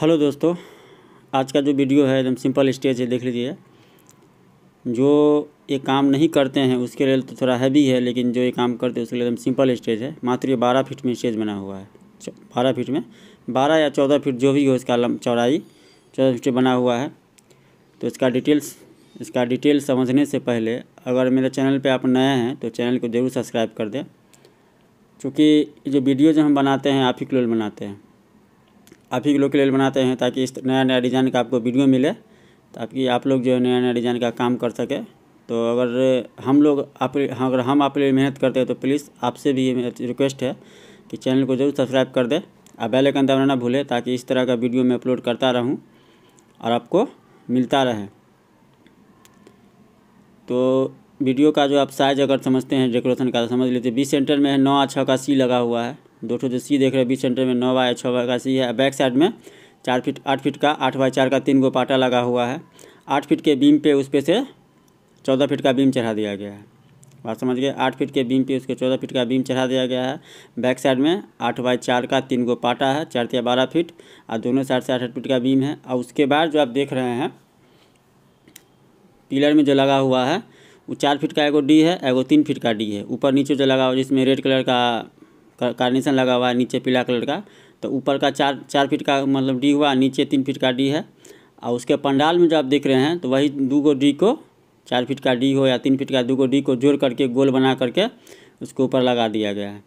Hello दोस्तों, आज का जो वीडियो है एकदम सिंपल स्टेज है, देख लीजिए। जो ये काम नहीं करते हैं उसके लिए तो थोड़ा हैवी है, लेकिन जो ये काम करते हैं उसके लिए एकदम सिंपल स्टेज है। मात्र ये 12 फीट में स्टेज बना हुआ है, 12 फीट में 12 या 14 फीट जो भी हो, इसका चौड़ाई 14 फीट बना हुआ है। तो इसका डिटेल समझने से पहले अगर मेरे चैनल पर आप नए हैं तो चैनल को ज़रूर सब्सक्राइब कर दें, क्योंकि जो वीडियो जो हम बनाते हैं आप ही के लिए बनाते हैं, आप ही लोग के लिए बनाते हैं, ताकि इस नया नया डिज़ाइन का आपको वीडियो मिले, ताकि आप लोग जो है नया नया डिज़ाइन का काम कर सके। तो अगर हम आप लिए मेहनत करते हैं तो प्लीज़ आपसे भी रिक्वेस्ट है कि चैनल को जरूर सब्सक्राइब कर दें, आप बेल आइकन दबाना ना भूलें, ताकि इस तरह का वीडियो मैं अपलोड करता रहूँ और आपको मिलता रहे। तो वीडियो का जो आप साइज अगर समझते हैं डेकोरेशन का, समझ लेते 20 सेंटर में है, 9x6 का सी लगा हुआ है, दोस्तों जो सी देख रहे हैं 20 सेंटर में 9x6 का सी है। बैक साइड में 8 फीट का 8x4 का 3 गो पाटा लगा हुआ है। 8 फीट के बीम पे उस पे से 14 फीट का बीम चढ़ा दिया गया है, बात समझ गए। 8 फीट के बीम पे उसके 14 फीट का बीम चढ़ा दिया गया है। बैक साइड में 8x4 का 3 गो पाटा है, 4 या 12 फीट, और दोनों साइड से 8 फीट का बीम है। और उसके बाद जो आप देख रहे हैं पिलर में जो लगा हुआ है वो 4 फीट का एगो डी है, एगो 3 फीट का डी है। ऊपर नीचे जो लगा हुआ जिसमें रेड कलर का कार्निशन लगा हुआ है, नीचे पीला कलर का, तो ऊपर का 4 फीट का मतलब डी हुआ, नीचे 3 फीट का डी है। और उसके पंडाल में जो आप देख रहे हैं तो वही 2 गो डी को, 4 फीट का डी हो या 3 फीट का 2 गो डी को जोड़ करके गोल बना करके उसको ऊपर लगा दिया गया है।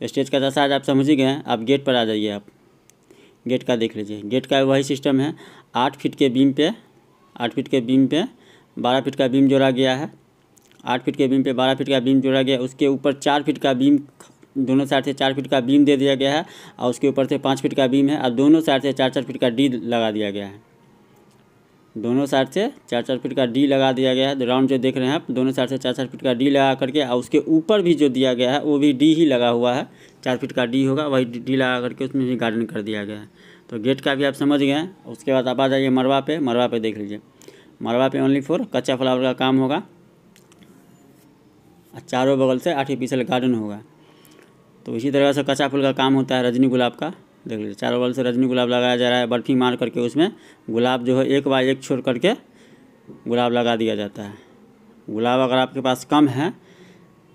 तो स्टेज का जैसा आज आप समझ ही गए हैं। आप गेट पर आ जाइए, आप गेट का देख लीजिए। गेट का वही सिस्टम है, 8 फीट के बीम पर 12 फीट का बीम जोड़ा गया है। 8 फीट के बीम पर 12 फीट का बीम जोड़ा गया, उसके ऊपर 4 फीट का बीम, दोनों साइड से 4 फीट का बीम दे दिया गया है, और उसके ऊपर से 5 फीट का बीम है, और दोनों साइड से 4-4 फीट का डी लगा दिया गया है। दोनों साइड से 4-4 फीट का डी लगा दिया गया है। राउंड जो देख रहे हैं आप, दोनों साइड से 4-4 फीट का डी लगा करके, और उसके ऊपर भी जो दिया गया है वो भी डी ही लगा हुआ है, 4 फीट का डी होगा, वही डी लगा करके उसमें भी गार्डन कर दिया गया है। तो गेट का भी आप समझ गए। उसके बाद आप आ जाइए मरवा पे। मरवा पे देख लीजिए, मरवा पे ओनली फॉर कच्चा फ्लावर का काम होगा, और चारों बगल से आर्टिफिशियल गार्डन होगा। तो इसी तरह से कच्चा फूल का काम होता है, रजनी गुलाब का देख लीजिए। चारों बगल से रजनी गुलाब लगाया जा रहा है, बर्फी मार करके उसमें गुलाब जो है 1 बाय 1 छोड़ करके गुलाब लगा दिया जाता है। गुलाब अगर आपके पास कम है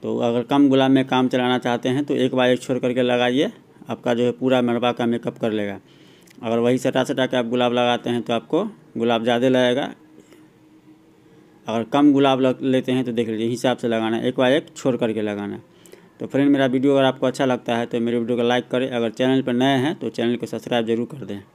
तो, अगर कम गुलाब में काम चलाना चाहते हैं तो 1 बाय 1 छोड़ करके लगाइए, आपका जो है पूरा मरबा का मेकअप कर लेगा। अगर वही सटा के आप गुलाब लगाते हैं तो आपको गुलाब ज़्यादा लगेगा। अगर कम गुलाब लेते हैं तो देख लीजिए, हिसाब से लगाना है, 1 बाय 1 छोड़ करके लगाना है। तो फ्रेंड, मेरा वीडियो अगर आपको अच्छा लगता है तो मेरे वीडियो को लाइक करें, अगर चैनल पर नए हैं तो चैनल को सब्सक्राइब जरूर कर दें।